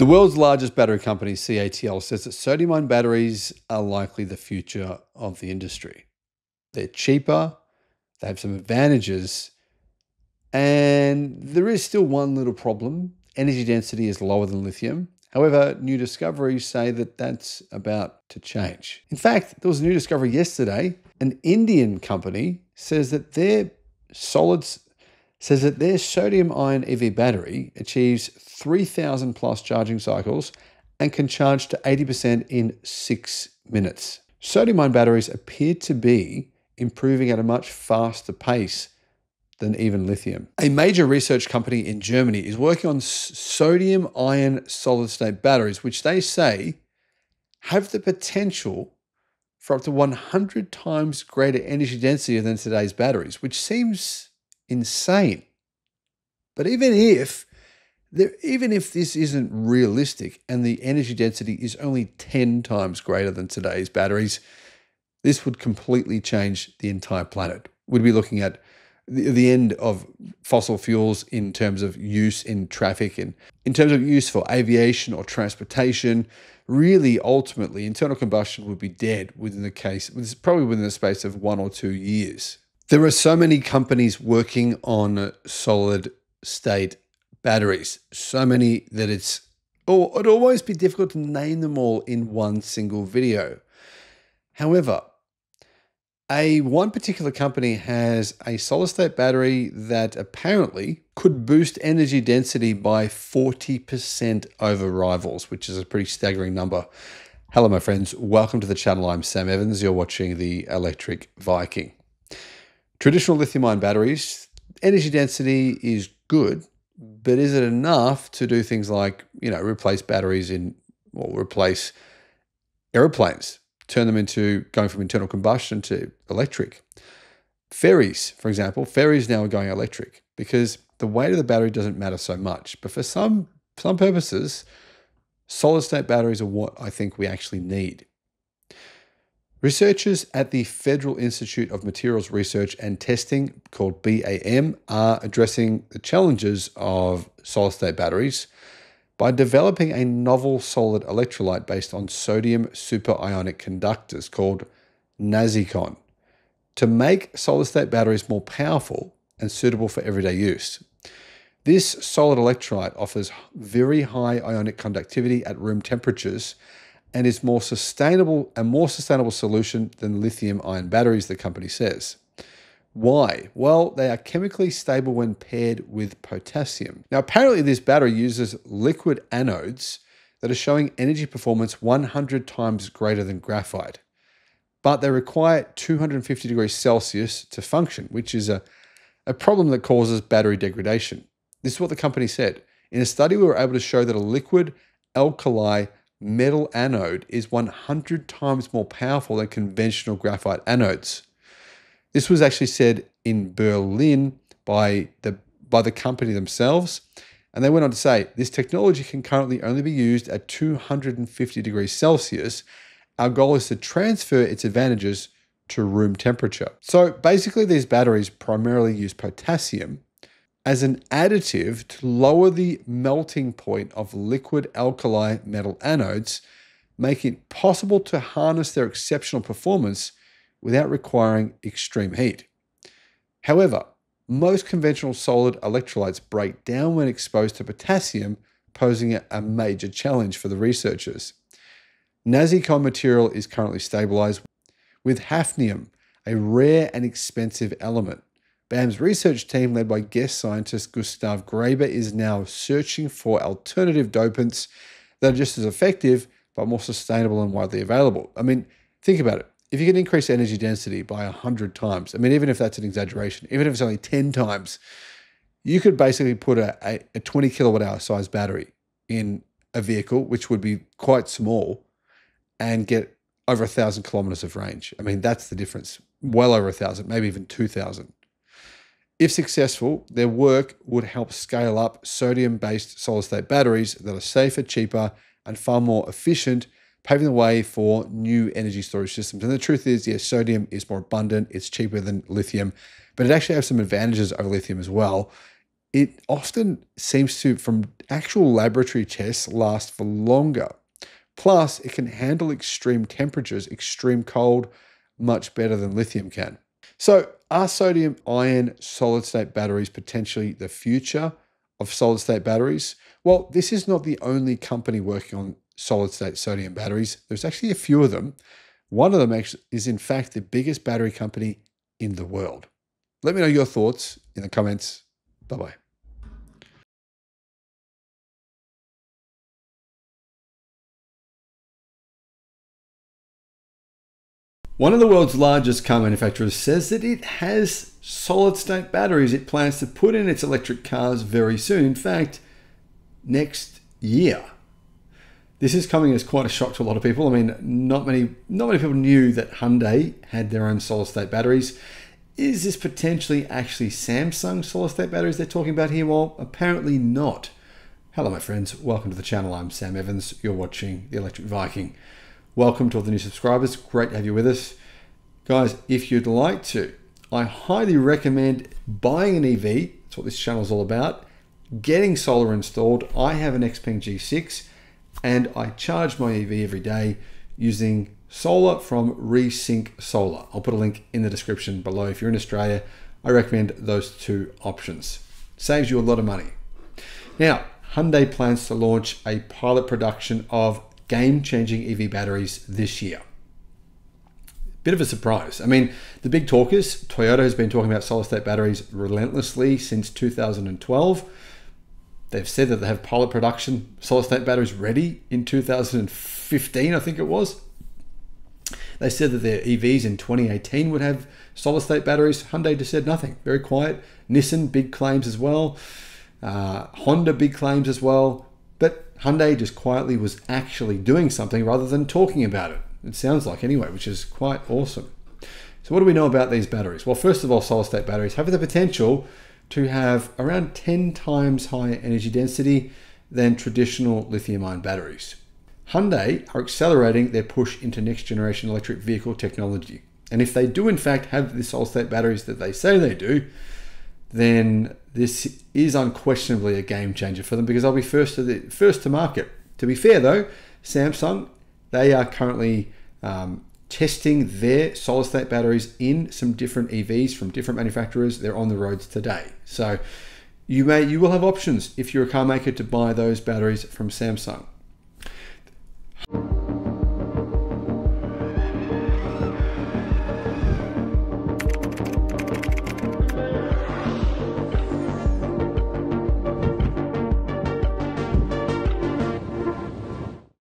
The world's largest battery company, CATL, says that sodium-ion batteries are likely the future of the industry. They're cheaper, they have some advantages, and there is still one little problem. Energy density is lower than lithium. However, new discoveries say that that's about to change. In fact, there was a new discovery yesterday. An Indian company says that their sodium-ion EV battery achieves 3,000 plus charging cycles and can charge to 80% in 6 minutes. Sodium-ion batteries appear to be improving at a much faster pace than even lithium. A major research company in Germany is working on sodium-ion solid-state batteries, which they say have the potential for up to 100 times greater energy density than today's batteries, which seems insane. But even if this isn't realistic and the energy density is only 10 times greater than today's batteries, this would completely change the entire planet. We'd be looking at the end of fossil fuels in terms of use in traffic and in terms of use for aviation or transportation. Really, ultimately, internal combustion would be dead probably within the space of 1 or 2 years. There are so many companies working on solid state batteries, so many that it'd always be difficult to name them all in one single video. However, one particular company has a solid-state battery that apparently could boost energy density by 40% over rivals, which is a pretty staggering number. Hello, my friends. Welcome to the channel. I'm Sam Evans. You're watching The Electric Viking. Traditional lithium-ion batteries, energy density is good, but is it enough to do things like, replace batteries replace airplanes? Turn them into going from internal combustion to electric. Ferries, for example, ferries now are going electric because the weight of the battery doesn't matter so much. But for some purposes, solid-state batteries are what I think we actually need. Researchers at the Federal Institute of Materials Research and Testing, called BAM, are addressing the challenges of solid-state batteries by developing a novel solid electrolyte based on sodium superionic conductors called NASICON to make solid-state batteries more powerful and suitable for everyday use. This solid electrolyte offers very high ionic conductivity at room temperatures and is a more sustainable solution than lithium-ion batteries, the company says. Why? Well, they are chemically stable when paired with potassium. Now, apparently this battery uses liquid anodes that are showing energy performance 100 times greater than graphite, but they require 250 degrees Celsius to function, which is a problem that causes battery degradation. This is what the company said. In a study, we were able to show that a liquid alkali metal anode is 100 times more powerful than conventional graphite anodes. This was actually said in Berlin by the company themselves, and they went on to say, this technology can currently only be used at 250 degrees Celsius. Our goal is to transfer its advantages to room temperature. So basically these batteries primarily use potassium as an additive to lower the melting point of liquid alkali metal anodes, making it possible to harness their exceptional performance without requiring extreme heat. However, most conventional solid electrolytes break down when exposed to potassium, posing a major challenge for the researchers. NASICON material is currently stabilized with hafnium, a rare and expensive element. BAM's research team, led by guest scientist Gustav Graeber, is now searching for alternative dopants that are just as effective, but more sustainable and widely available. I mean, think about it. If you can increase energy density by 100 times, I mean, even if that's an exaggeration, even if it's only 10 times, you could basically put a 20 kilowatt hour size battery in a vehicle, which would be quite small, and get over 1,000 kilometers of range. I mean, that's the difference. Well over 1,000, maybe even 2,000. If successful, their work would help scale up sodium-based solid-state batteries that are safer, cheaper, and far more efficient, paving the way for new energy storage systems. And the truth is, yes, sodium is more abundant, it's cheaper than lithium, but it actually has some advantages over lithium as well. it often seems to, from actual laboratory tests, last for longer. Plus, it can handle extreme temperatures, extreme cold, much better than lithium can. So are sodium-ion solid-state batteries potentially the future of solid-state batteries? Well, this is not the only company working on solid-state sodium batteries. There's actually a few of them. One of them is, in fact, the biggest battery company in the world. Let me know your thoughts in the comments. Bye-bye. One of the world's largest car manufacturers says that it has solid-state batteries it plans to put in its electric cars very soon. In fact, next year. This is coming as quite a shock to a lot of people. I mean, not many people knew that Hyundai had their own solid-state batteries. Is this potentially actually Samsung solid-state batteries they're talking about here? Well, apparently not. Hello, my friends. Welcome to the channel. I'm Sam Evans. You're watching The Electric Viking. Welcome to all the new subscribers. Great to have you with us. Guys, if you'd like to, I highly recommend buying an EV. That's what this channel is all about. Getting solar installed. I have an Xpeng G6 and I charge my EV every day using solar from Resync Solar. I'll put a link in the description below. If you're in Australia, I recommend those two options. Saves you a lot of money. Now, Hyundai plans to launch a pilot production of game-changing EV batteries this year. Bit of a surprise. I mean, the big talk is Toyota has been talking about solid-state batteries relentlessly since 2012. They've said that they have pilot production solid-state batteries ready in 2015, I think it was. They said that their EVs in 2018 would have solid-state batteries. Hyundai just said nothing. Very quiet. Nissan, big claims as well. Honda, big claims as well. But Hyundai just quietly was actually doing something rather than talking about it. It sounds like anyway, which is quite awesome. So what do we know about these batteries? Well, first of all, solid-state batteries have the potential to have around 10 times higher energy density than traditional lithium-ion batteries. Hyundai are accelerating their push into next generation electric vehicle technology. And if they do in fact have the solid-state batteries that they say they do, then this is unquestionably a game changer for them because they'll be first to market. To be fair though, Samsung, they are currently testing their solid-state batteries in some different EVs from different manufacturers. They're on the roads today. So you will have options if you're a car maker to buy those batteries from Samsung.